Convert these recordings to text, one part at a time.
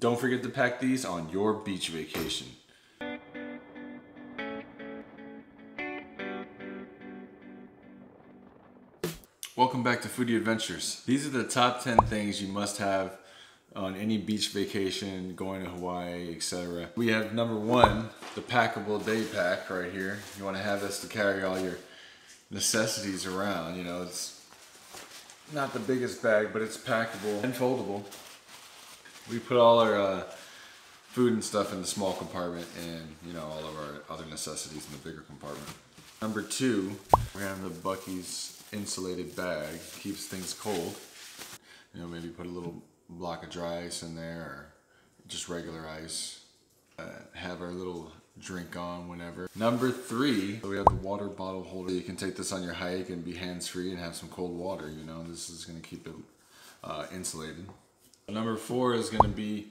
Don't forget to pack these on your beach vacation. Welcome back to Foodie Adventures. These are the top 10 things you must have on any beach vacation, going to Hawaii, etc. We have number 1, the packable day pack right here. You want to have this to carry all your necessities around. You know, it's not the biggest bag, but it's packable and foldable. We put all our food and stuff in the small compartment, and you know, all of our other necessities in the bigger compartment. Number 2, we have the Buc-ee's insulated bag. Keeps things cold. You know, maybe put a little block of dry ice in there, or just regular ice. Have our little drink on whenever. Number 3, we have the water bottle holder. You can take this on your hike and be hands-free and have some cold water. You know, this is going to keep it insulated. Number 4 is going to be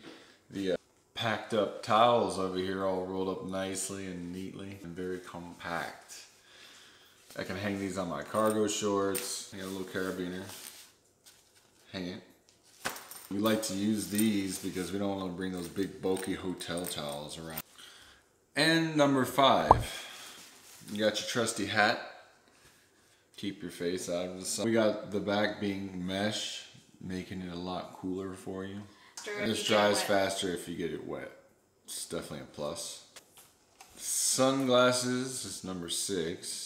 the packed up towels over here, all rolled up nicely and neatly and very compact. I can hang these on my cargo shorts. I got a little carabiner. Hang it. We like to use these because we don't want to bring those big bulky hotel towels around. And number 5, you got your trusty hat. Keep your face out of the sun. We got the back being mesh, making it a lot cooler for you. And this dries faster if you get it wet. It's definitely a plus. Sunglasses is number 6.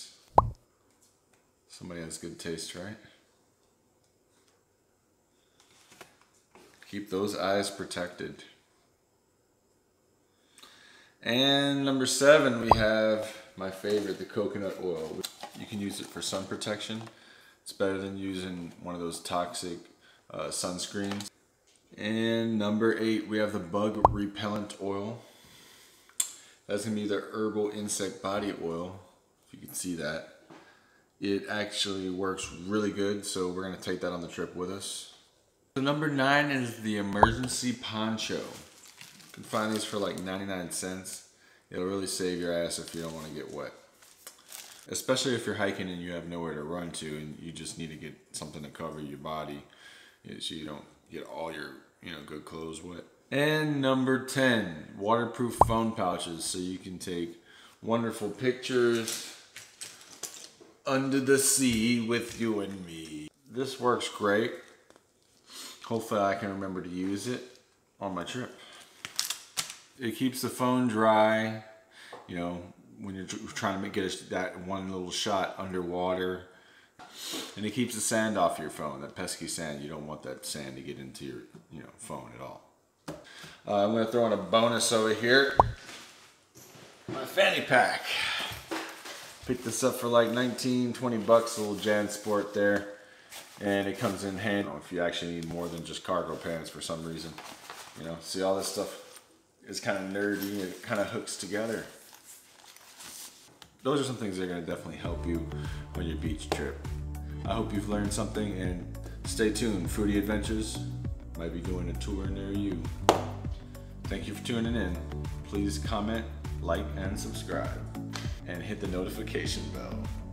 Somebody has good taste, right? Keep those eyes protected. And number 7, we have my favorite, the coconut oil. You can use it for sun protection. It's better than using one of those toxic sunscreens. And number 8, we have the bug repellent oil. That's gonna be the herbal insect body oil, if you can see that. It actually works really good, so we're gonna take that on the trip with us. So number 9 is the emergency poncho. You can find these for like 99 cents. It'll really save your ass if you don't wanna get wet. Especially if you're hiking and you have nowhere to run to and you just need to get something to cover your body so you don't get all your good clothes wet. And number 10, waterproof phone pouches, so you can take wonderful pictures under the sea with you and me. This works great. Hopefully I can remember to use it on my trip. It keeps the phone dry, you know, when you're trying to get that one little shot underwater. And it keeps the sand off your phone, that pesky sand. You don't want that sand to get into your phone at all. I'm gonna throw in a bonus over here. My fanny pack. Picked this up for like 19, 20 bucks, a little JanSport there. And it comes in handy if you actually need more than just cargo pants for some reason. You know, see, all this stuff is kind of nerdy, it kind of hooks together. Those are some things that are going to definitely help you on your beach trip. I hope you've learned something, and stay tuned. Foodie Adventures might be doing a tour near you. Thank you for tuning in. Please comment, like, and subscribe. And hit the notification bell.